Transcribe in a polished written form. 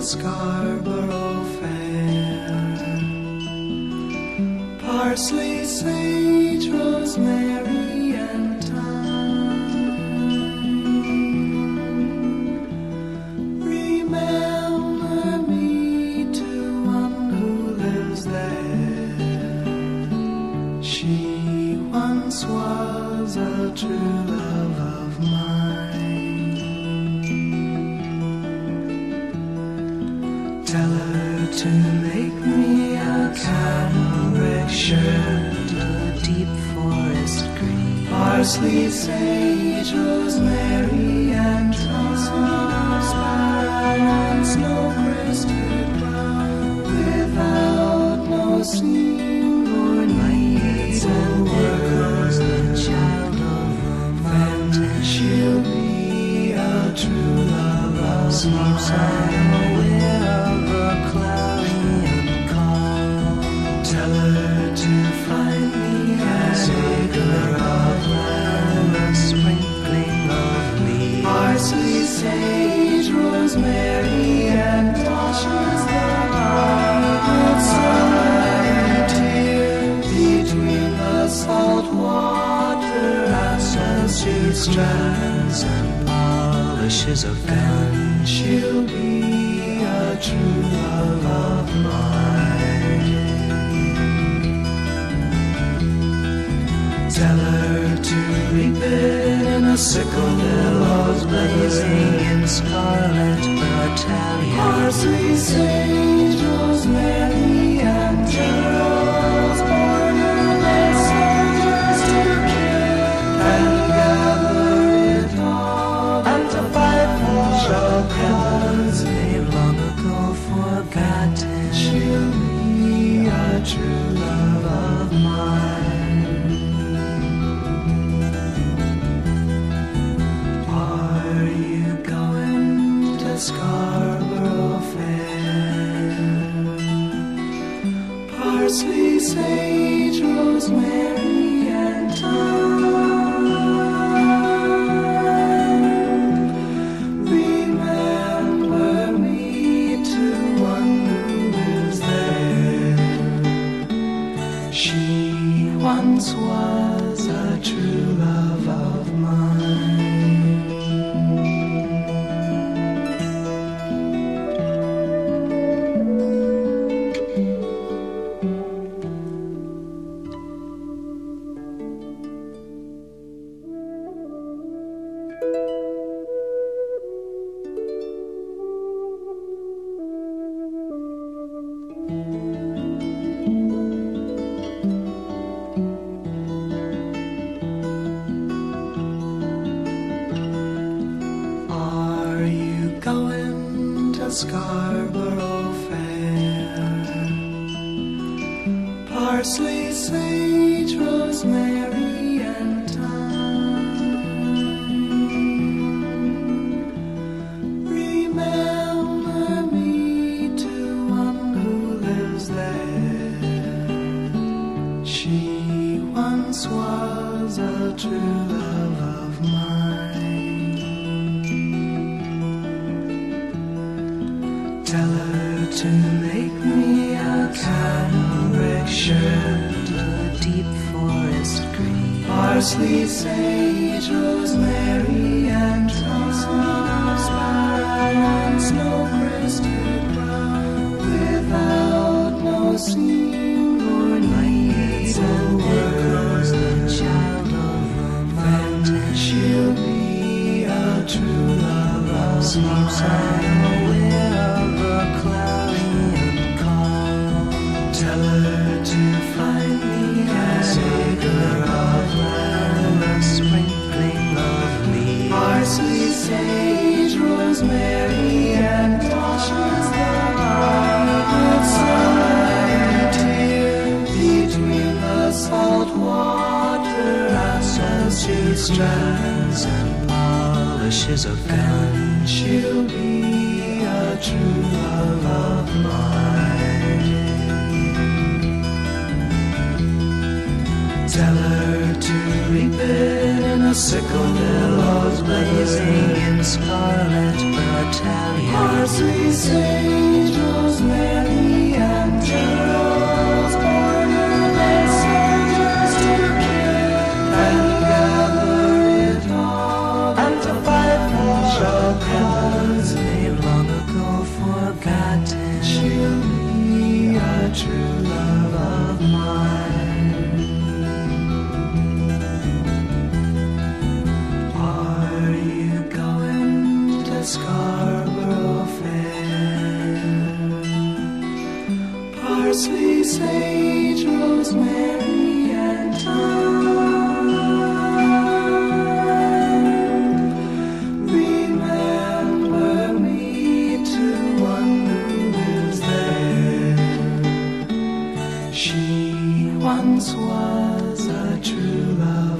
the Scarborough Fair. Parsley, sage, rosemary, and thyme. Remember me to one who lives there. She once was a true love of mine. Tell her to make me a cotton rag shirt, a deep forest green, parsley, sage, rosemary, and thyme, snow crested brown, without no seam, born maids and workers, the child of romance, and she'll be a true love of mine. Parsley, sage, rosemary, and thyme. Let sunlight between the salt water and sweet strands and polishes of gun. And she'll be a true love of mine. Tell her to reap it in a sickle billows blazing in scarlet battalion. Parsley, sage, rosemary, and thyme, born in a soldier's to kill and gather it all, and to fight for a cause they long ago forgotten. She'll be a true love of mine. Scarborough Fair. Parsley, sage, rosemary, and thyme. Remember me to one who lives there. She once was a true love of mine. Scarborough Fair. Parsley, sage, rosemary, and thyme. Remember me to one who lives there. She once was a true love of mine. Tell her to make me a cotton rag shirt, a deep forest green, parsley, sage, rosemary, and thyme, snow crested brown, without no seam, born maids and workers, the child of romance, and she'll be a true love of mine. Parsley, sage, rosemary, and thyme. Let sunlight between the salt water and sweet strands and polishes of gun. She'll be a true love of mine. Tell her to reap it in a sickle billows blazing in and scarlet battalia. Parsley, sage, rosemary, and rose, born of their soldiers to kill and gather it all, and to fight for a cause they long ago forgotten. She'll be a true love of mine. Scarborough Fair. Parsley, sage, rosemary, and thyme. Remember me to one who lives there. She once was a true love.